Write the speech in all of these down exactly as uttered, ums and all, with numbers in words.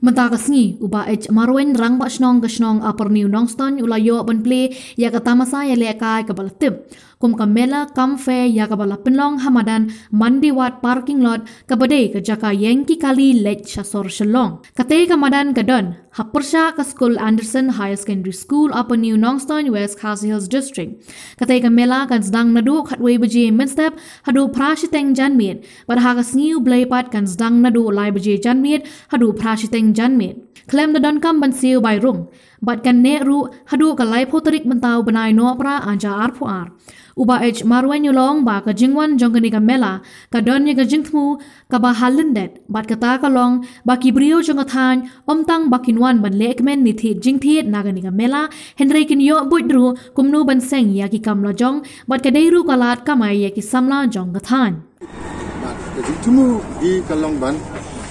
Mentakasni uba ech marwen rangba snong ksnong apar niu nongston ulayo benple ya katamasa ya lekai kabalatip kum kamela kamfe ya kabalapenlong hamadan mandiwat parking lot kabade kejaka yengki kali lech shasor shalong kate kamadan kadon hapersha ka school Anderson High Secondary School apar niu nongston West Khasi Hills District kate kamela kan sedang naduk hatwe beje menstep hadu prashiteng janmit padahakasni ubleipat kan sedang naduk lai beje janmit hadu prashiteng Janmit Klem the Donkam Bansil by Rung, but can Neru Hadu Kalai Potrik Mentau Benai Nopra Anja Arpuar. Uba H. Marwen Yulong Ba Kajingwan Jonganika Mela, Kadonya Kajingtmu, Kabahalindet, but Katakalong, Bakibrio Jongatan, Omtang Bakinwan Ban Lekmen Niti Jingtiet Naganika Mela, Henrikin Yo Budru, Kumnu Banseng Yaki Kamla Jong, but Kaderu Kalat Kamai Yaki Samla Jongatan. But Kajingtmu di Kalongban,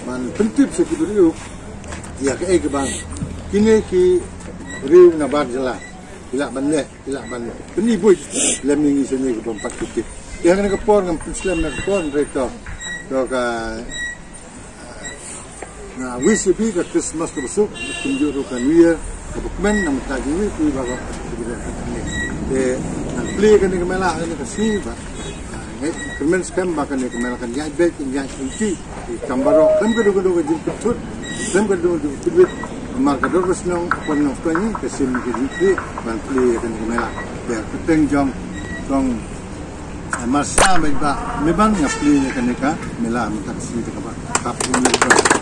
Man Printip Sekiduru. Ya ke ekbang kini ki riu na barjala ila banne ila banne kini boy leming isene ke pompat kutip ya ke por ngam puslam na por reto to ka na wisi bi ka Christmas to besuk tinjuru ka new year ka bukmen nam ta giwi ku baga de na play ke ne mela ne ka si ba ne permen scam ba ka ne mela kan ya be ki ya ki kambaro kan gudu gudu ke jin tut Them can do the market was known one of twenty, the same degree, but play at the Mela. They are to ten jump from Massa, but Mibanga play at the Mela, Taxi, Kapu.